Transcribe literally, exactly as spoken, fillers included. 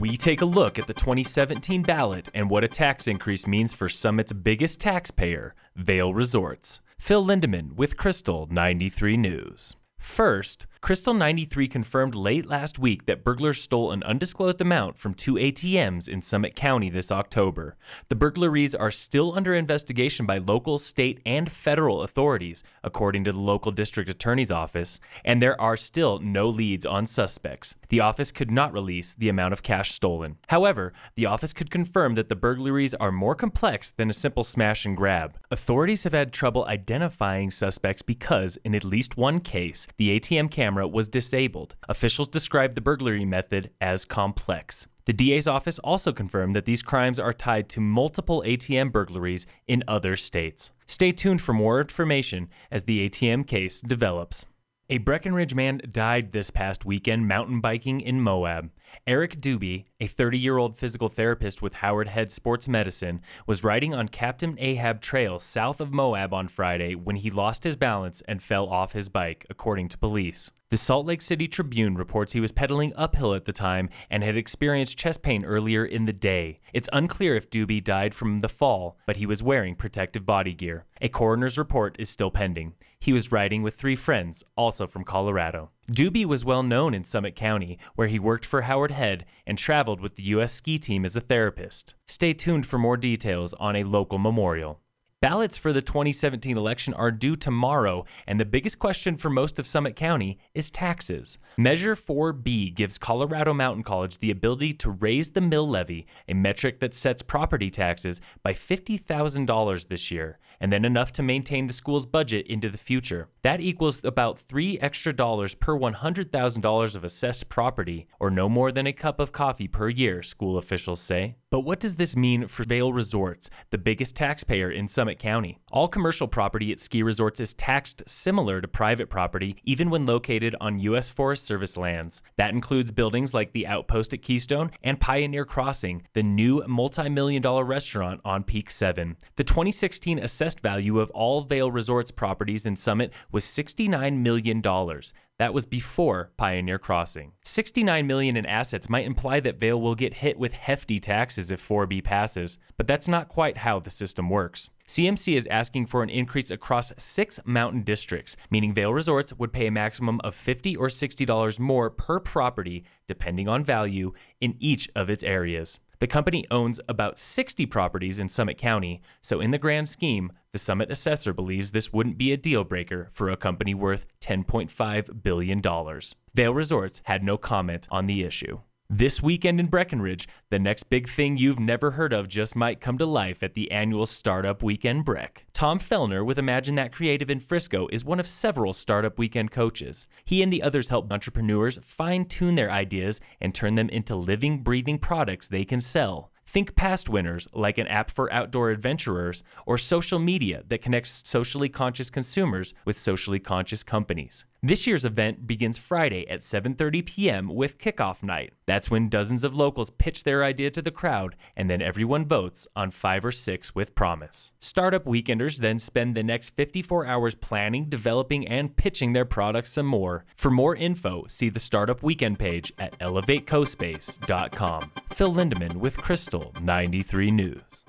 we take a look at the twenty seventeen ballot and what a tax increase means for Summit's biggest taxpayer, Vail Resorts. Phil Lindemann with Crystal ninety-three News. First, Crystal ninety-three confirmed late last week that burglars stole an undisclosed amount from two A T Ms in Summit County this October. The burglaries are still under investigation by local, state, and federal authorities, according to the local district attorney's office, and there are still no leads on suspects. The office could not release the amount of cash stolen. However, the office could confirm that the burglaries are more complex than a simple smash and grab. Authorities have had trouble identifying suspects because, in at least one case, the A T M camera was disabled. Officials described the burglary method as complex. The D A's office also confirmed that these crimes are tied to multiple A T M burglaries in other states. Stay tuned for more information as the A T M case develops. A Breckenridge man died this past weekend mountain biking in Moab. Eric Dube, a thirty-year-old physical therapist with Howard Head Sports Medicine, was riding on Captain Ahab Trail south of Moab on Friday when he lost his balance and fell off his bike, according to police. The Salt Lake City Tribune reports he was pedaling uphill at the time and had experienced chest pain earlier in the day. It's unclear if Dube died from the fall, but he was wearing protective body gear. A coroner's report is still pending. He was riding with three friends, also from Colorado. Dube was well known in Summit County, where he worked for Howard Head and traveled with the U S Ski Team as a therapist. Stay tuned for more details on a local memorial. Ballots for the twenty seventeen election are due tomorrow, and the biggest question for most of Summit County is taxes. Measure four B gives Colorado Mountain College the ability to raise the mill levy, a metric that sets property taxes, by fifty thousand dollars this year, and then enough to maintain the school's budget into the future. That equals about three extra dollars per one hundred thousand dollars of assessed property, or no more than a cup of coffee per year, school officials say. But what does this mean for Vail Resorts, the biggest taxpayer in Summit County? All commercial property at ski resorts is taxed similar to private property, even when located on U S Forest Service lands. That includes buildings like the Outpost at Keystone and Pioneer Crossing, the new multi-million dollar restaurant on Peak seven. The twenty sixteen assessed value of all Vail Resorts properties in Summit was sixty-nine million dollars. That was before Pioneer Crossing. sixty-nine million dollars in assets might imply that Vail will get hit with hefty taxes if four B passes, but that's not quite how the system works. C M C is asking for an increase across six mountain districts, meaning Vail Resorts would pay a maximum of fifty or sixty dollars more per property, depending on value, in each of its areas. The company owns about sixty properties in Summit County, so in the grand scheme, the Summit assessor believes this wouldn't be a deal breaker for a company worth ten point five billion dollars. Vail Resorts had no comment on the issue. This weekend in Breckenridge, the next big thing you've never heard of just might come to life at the annual Startup Weekend Breck. Tom Fellner with Imagine That Creative in Frisco is one of several Startup Weekend coaches. He and the others help entrepreneurs fine-tune their ideas and turn them into living, breathing products they can sell. Think past winners, like an app for outdoor adventurers, or social media that connects socially conscious consumers with socially conscious companies. This year's event begins Friday at seven thirty p m with kickoff night. That's when dozens of locals pitch their idea to the crowd, and then everyone votes on five or six with promise. Startup Weekenders then spend the next fifty-four hours planning, developing, and pitching their products some more. For more info, see the Startup Weekend page at elevate co space dot com. Phil Lindemann with Crystal ninety-three News.